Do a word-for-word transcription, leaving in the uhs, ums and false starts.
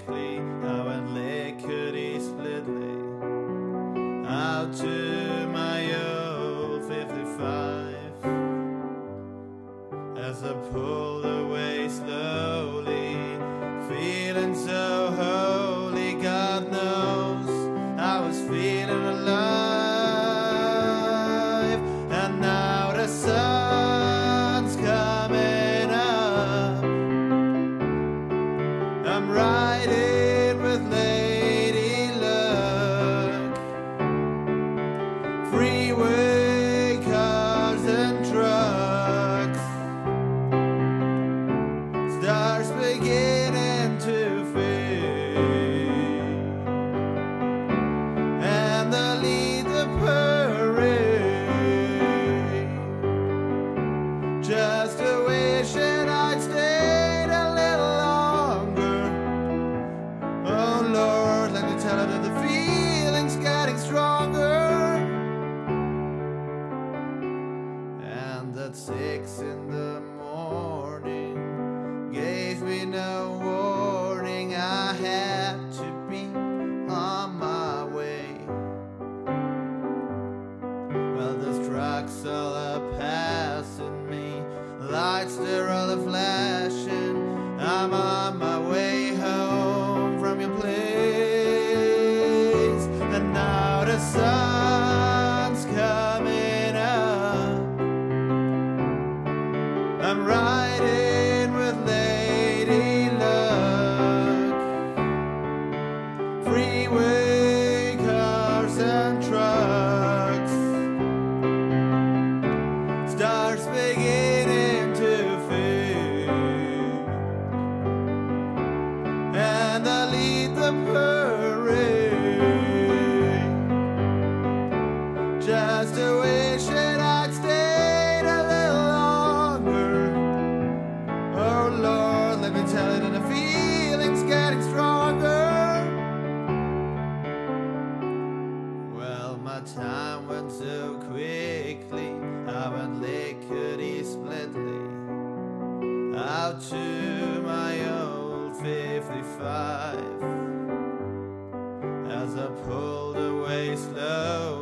quickly, I went lickety-splitly out to my old fifty-five as I pulled away slowly, feeling so holy. God knows I was feeling alive. And now the sun's coming up, I'm riding with Lady Luck. Freeway, cars and trucks, stars beginning to fade, and I lead the parade. Just a wish that I'd stayed a little longer. Oh Lord, let me tell her that the feeling's getting stronger. And at six in the morning gave me no warning. I had to be on my way. Well, there's trucks all are passing me, lights they're all a flashing. I'm on my way home from your place. And now the sun's coming up, I'm riding with Lady Luck. Freeway, cars and trucks, stars beginning to fade, and I lead the parade. Just a wish that I'd stayed a little longer. Oh Lord, let me tell it, and the feeling's getting stronger. Well, my time went so quickly, I went lickety-splitly out to my old fifty-five as I pulled away slowly,